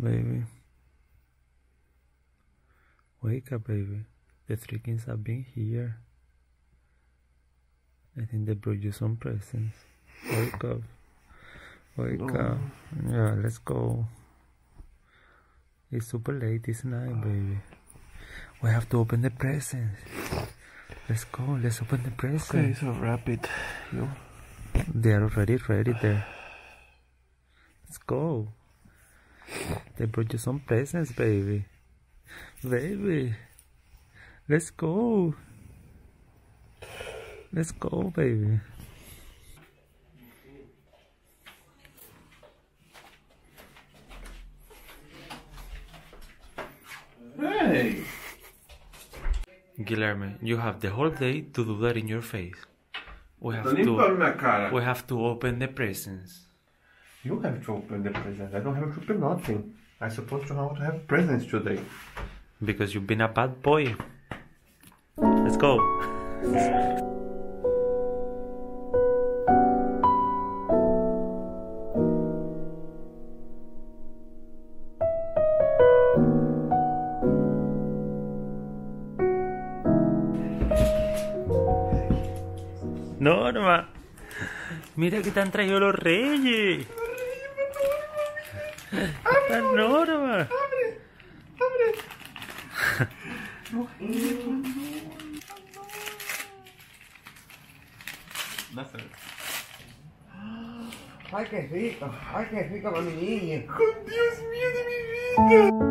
Baby. Wake up, baby. The three kings have been here. I think they brought you some presents. Wake up. Wake up. Yeah, let's go. It's super late, it's night, baby. We have to open the presents. Let's go, let's open the presents. Okay, so wrap it. You. They are already ready there. Let's go. They brought you some presents, baby. Baby. Let's go. Let's go, baby. Hey! Guilherme, you have the whole day to do that in your face. We have to open the presents. You have to open the presents. I don't have to open nothing. I'm supposed to have presents today. Because you've been a bad boy. Let's go. Norma, mira que te han traído los reyes. ¡Abre, Norma! ¡Abre! ¡Ay, qué rico! ¡Ay, qué rico para mi niña! ¡Oh, Dios mío de mi vida!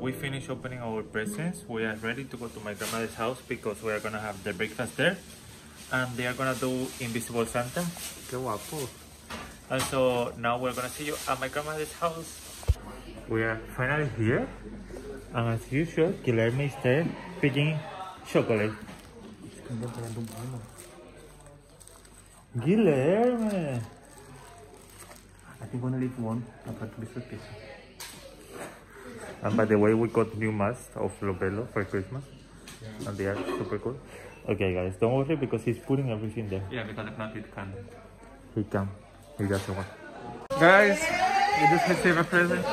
We finished opening our presents. We are ready to go to my grandmother's house because we are gonna have the breakfast there, and they are gonna do Invisible Santa. Qué guapo! And so now we're gonna see you at my grandmother's house. We are finally here, and as usual, Guilherme is there picking chocolate. Guilherme! I think I'm gonna leave one. I'm going to be so pissed. And by the way, we got new masks of Lobelo for Christmas, yeah. And they are super cool. Okay guys, don't worry because he's putting everything there. Yeah, because if not, it can. He can. He doesn't want. Guys, we just received a present.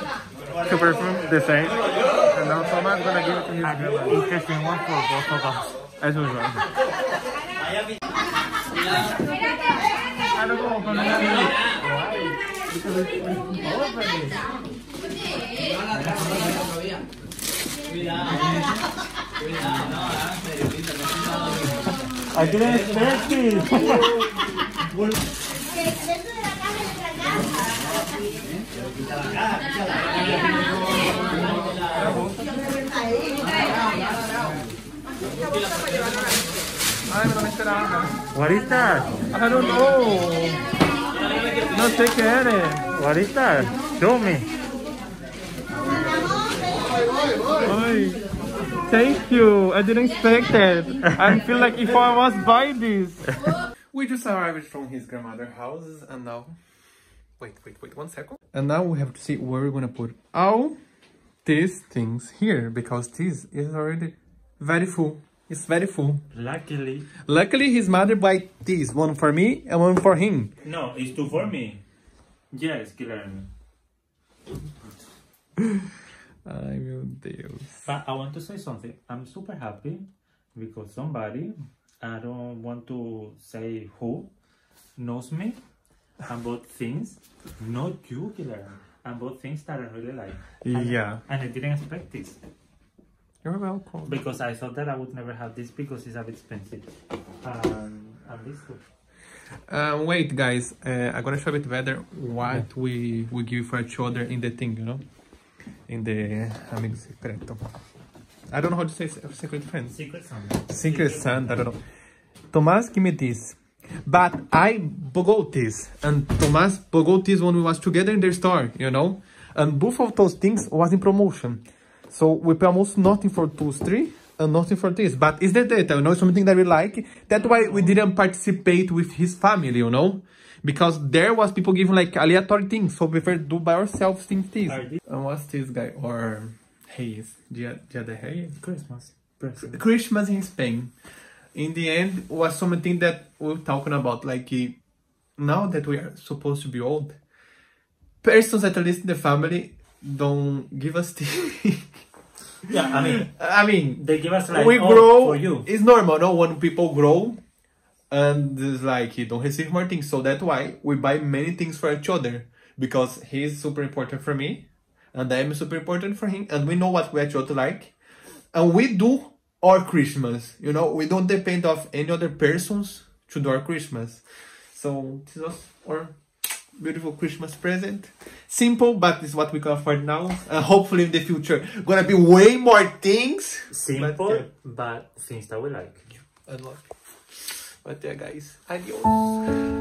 Two perfumes, the same. And now Toma is gonna give it to his girl. Interesting one for both of us. As usual. I don't know, but why? Because it's open. I didn't expect it. What is that? I don't know. No sé qué eres. What is that? Show me. Thank you, I didn't expect it. I feel like if I was buy this. We just arrived from his grandmother's house and now... Wait, 1 second. And now we have to see where we're gonna put all these things here, because this is already very full. It's very full. Luckily his mother buy this, one for me and one for him. No, it's two for me. Yes, Guilherme. Ay, meu Deus. But I want to say something. I'm super happy because somebody, I don't want to say who, knows me about things, not you, Kilara, about things that I really like. And, yeah. And I didn't expect this. You're welcome. Because I thought that I would never have this because it's a bit expensive. And this too. Wait, guys. I'm gonna show a bit better what we give for each other in the thing, you know? In the Amigo secreto. I don't know how to say secret friends. Secret son. Secret son, I don't know. Tomás, give me this. But I bought this. And Tomás bought this when we was together in their store, you know? And both of those things was in promotion. So we pay almost nothing for those three and nothing for this. But it's the data, you know, something that we like. That's why we didn't participate with his family, you know? Because there was people giving like aleatory things. So we prefer do by ourselves things this. And what's this guy? Or Reyes. Dia de Reyes? Christmas. President. Christmas in Spain. In the end, was something that we're talking about. Like, now that we are supposed to be old, persons at least in the family don't give us things. Yeah, I mean, they give us like, we grow, for you. It's normal, no? When people grow and it's like, you don't receive more things. So that's why we buy many things for each other, because he's super important for me and I'm super important for him. And we know what we actually like. And we do our Christmas, you know? We don't depend on any other persons to do our Christmas. So this was our beautiful Christmas present. Simple, but it's what we can afford now. And hopefully in the future, gonna be way more things. Simple, but things that we like. And love. But yeah, guys, adios.